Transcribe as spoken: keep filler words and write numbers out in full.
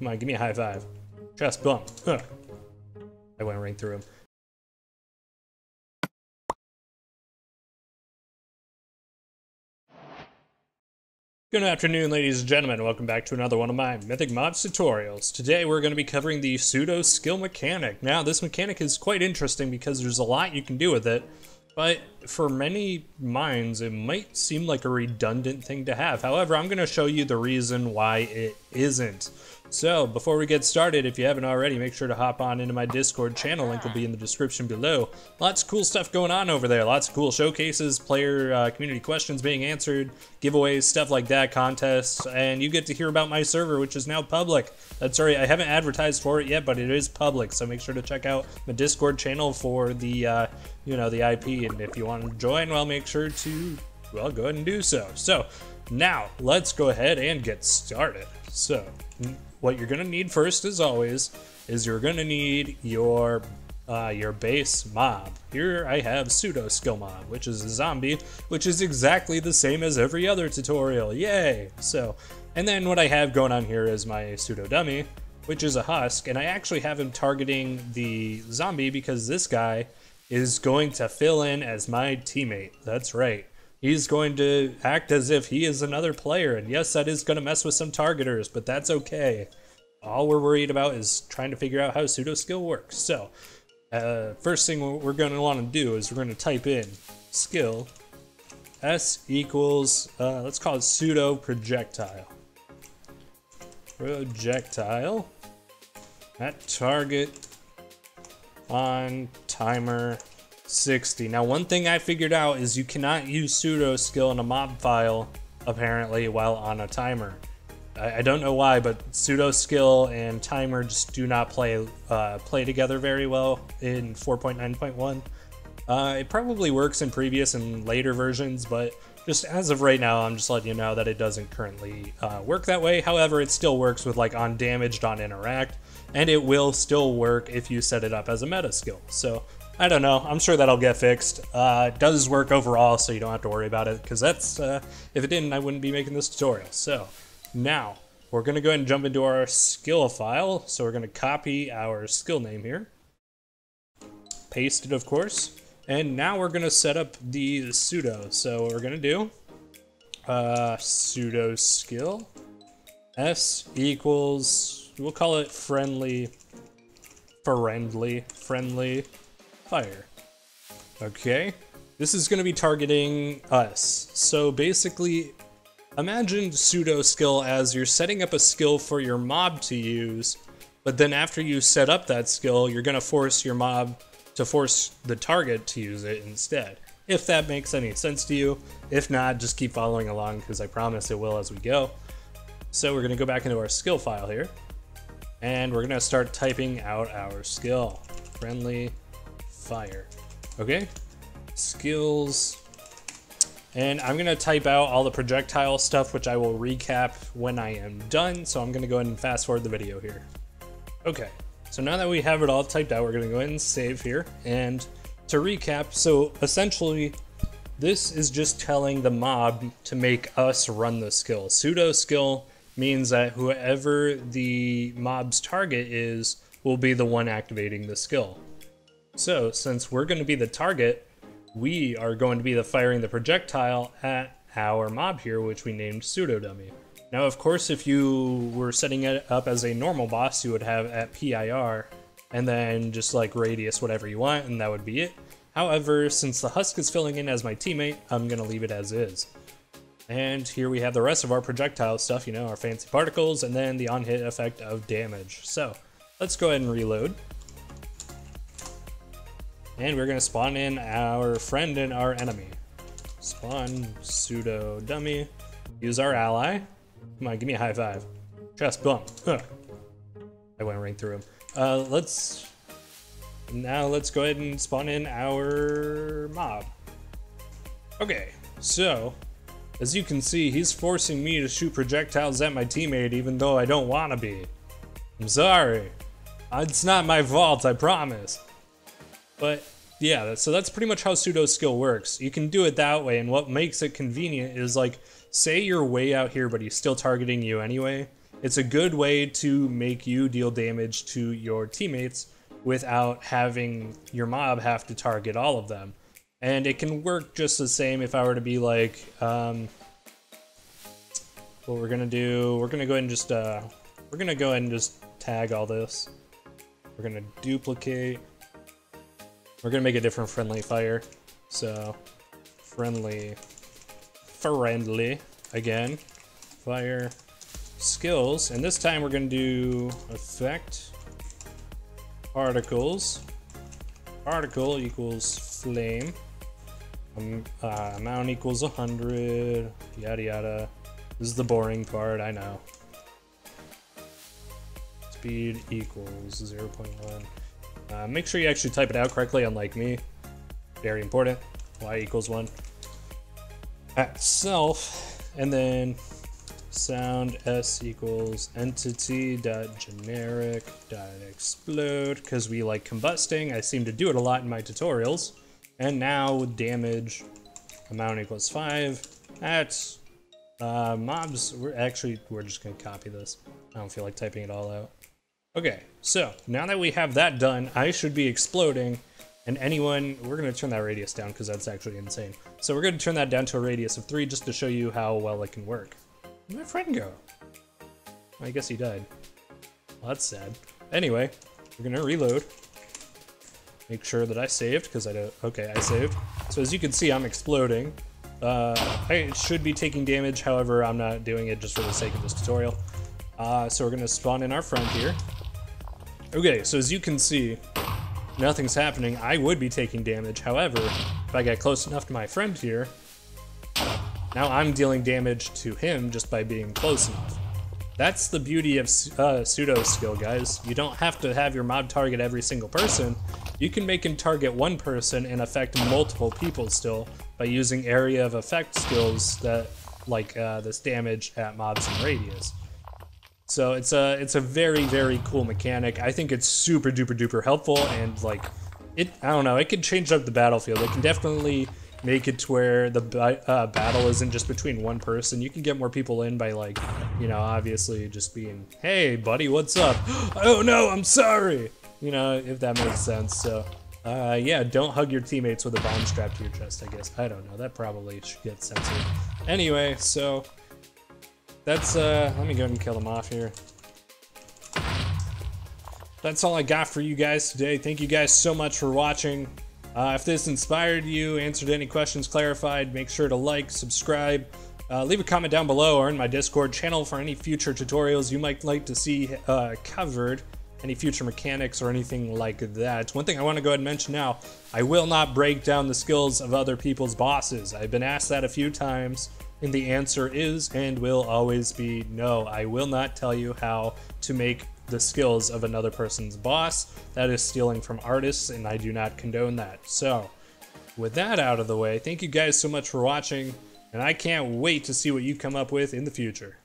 Come on, give me a high five. Chest bump. Huh. I went right through him. Good afternoon, ladies and gentlemen. Welcome back to another one of my Mythic Mobs tutorials. Today we're going to be covering the pseudo-skill mechanic. Now, this mechanic is quite interesting because there's a lot you can do with it, but for many minds, it might seem like a redundant thing to have. However, I'm going to show you the reason why it isn't. So, before we get started, if you haven't already, make sure to hop on into my Discord channel. Link will be in the description below. Lots of cool stuff going on over there. Lots of cool showcases, player uh, community questions being answered, giveaways, stuff like that, contests, and you get to hear about my server, which is now public. That's right, I haven't advertised for it yet, but it is public, so make sure to check out my Discord channel for the, uh, you know, the I P, and if you want to join, well, make sure to, well, go ahead and do so. So, now, let's go ahead and get started. So, what you're gonna need first, as always, is you're gonna need your uh, your base mob. Here I have SudoSkill mob, which is a zombie, which is exactly the same as every other tutorial. Yay! So, and then what I have going on here is my pseudo dummy, which is a husk, and I actually have him targeting the zombie because this guy is going to fill in as my teammate. That's right. He's going to act as if he is another player, and yes, that is going to mess with some targeters, but that's okay. All we're worried about is trying to figure out how pseudo-skill works. So, uh, first thing we're going to want to do is we're going to type in skill S equals, uh, let's call it pseudo-projectile. Projectile at target on timer sixty. Now, one thing I figured out is you cannot use pseudo-skill in a mob file, apparently, while on a timer. I, I don't know why, but pseudo-skill and timer just do not play uh, play together very well in four point nine point one. Uh, it probably works in previous and later versions, but just as of right now, I'm just letting you know that it doesn't currently uh, work that way. However, it still works with like on damaged, on interact, and it will still work if you set it up as a meta skill. So, I don't know, I'm sure that'll get fixed. Uh, it does work overall, so you don't have to worry about it, because that's, uh, if it didn't, I wouldn't be making this tutorial. So, now, we're gonna go ahead and jump into our skill file. So we're gonna copy our skill name here, paste it, of course, and now we're gonna set up the pseudo. So what we're gonna do, uh, pseudo skill, S equals, we'll call it friendly, friendly, friendly, fire. Okay, this is going to be targeting us. So basically, imagine pseudo skill as you're setting up a skill for your mob to use, but then after you set up that skill, you're going to force your mob to force the target to use it instead. If that makes any sense to you. If not, just keep following along because I promise it will as we go. So we're going to go back into our skill file here, and we're going to start typing out our skill. Friendly fire. Okay, skills, and I'm gonna type out all the projectile stuff, which I will recap when I am done. So I'm gonna go ahead and fast forward the video here. Okay, so now that we have it all typed out, we're gonna go ahead and save here. And to recap, so essentially this is just telling the mob to make us run the skill. Pseudo skill means that whoever the mob's target is will be the one activating the skill. So, since we're going to be the target, we are going to be the firing the projectile at our mob here, which we named pseudo-dummy. Now, of course, if you were setting it up as a normal boss, you would have at P I R, and then just like radius whatever you want, and that would be it. However, since the husk is filling in as my teammate, I'm going to leave it as is. And here we have the rest of our projectile stuff, you know, our fancy particles, and then the on-hit effect of damage. So, let's go ahead and reload. And we're gonna spawn in our friend and our enemy. Spawn pseudo dummy. Use our ally. Come on, give me a high five. Chest bump. Huh. I went right through him. Uh, let's now let's go ahead and spawn in our mob. Okay, so as you can see, he's forcing me to shoot projectiles at my teammate, even though I don't want to be. I'm sorry. It's not my fault. I promise. But yeah, so that's pretty much how pseudo-skill works. You can do it that way, and what makes it convenient is like, say you're way out here, but he's still targeting you anyway. It's a good way to make you deal damage to your teammates without having your mob have to target all of them. And it can work just the same if I were to be like, um, what we're gonna do, we're gonna go ahead and just, uh, we're gonna go ahead and just tag all this. We're gonna duplicate. We're gonna make a different friendly fire. So, friendly, friendly, again, fire, skills. And this time we're gonna do effect, particles. Particle equals flame. Um, uh, amount equals one hundred, yada yada. This is the boring part, I know. Speed equals zero point one. Uh, make sure you actually type it out correctly, unlike me. Very important. Y equals one. At self, and then sound S equals entity dot generic dot explode, because we like combusting. I seem to do it a lot in my tutorials. And now with damage, amount equals five. At uh, mobs, we're actually we're just gonna copy this. I don't feel like typing it all out. Okay, so now that we have that done, I should be exploding, and anyone, we're gonna turn that radius down because that's actually insane. So we're gonna turn that down to a radius of three just to show you how well it can work. Where'd my friend go? I guess he died. Well, that's sad. Anyway, we're gonna reload. Make sure that I saved, because I don't, okay, I saved. So as you can see, I'm exploding. Uh, I should be taking damage, however, I'm not doing it just for the sake of this tutorial. Uh, so we're gonna spawn in our friend here. Okay, so as you can see, nothing's happening. I would be taking damage, however, if I get close enough to my friend here, now I'm dealing damage to him just by being close enough. That's the beauty of uh, pseudo skill, guys. You don't have to have your mob target every single person. You can make him target one person and affect multiple people still by using area of effect skills that, like uh, this damage at mobs and radius. So it's a it's a very very cool mechanic. I think it's super duper duper helpful, and like it I don't know, it can change up the battlefield. It can definitely make it to where the uh, battle isn't just between one person. You can get more people in by like, you know, obviously just being, hey buddy, what's up? Oh no, I'm sorry. You know, if that makes sense. So uh, yeah, don't hug your teammates with a bomb strapped to your chest. I guess I don't know. That probably should get censored. Anyway, so. That's, uh, let me go ahead and kill them off here. That's all I got for you guys today. Thank you guys so much for watching. Uh, if this inspired you, answered any questions, clarified, make sure to like, subscribe, uh, leave a comment down below, or in my Discord channel for any future tutorials you might like to see uh, covered, any future mechanics or anything like that. One thing I want to go ahead and mention now, I will not break down the skills of other people's bosses. I've been asked that a few times. And the answer is and will always be no. I will not tell you how to make the skills of another person's boss. That is stealing from artists, and I do not condone that. So, with that out of the way, thank you guys so much for watching, and I can't wait to see what you come up with in the future.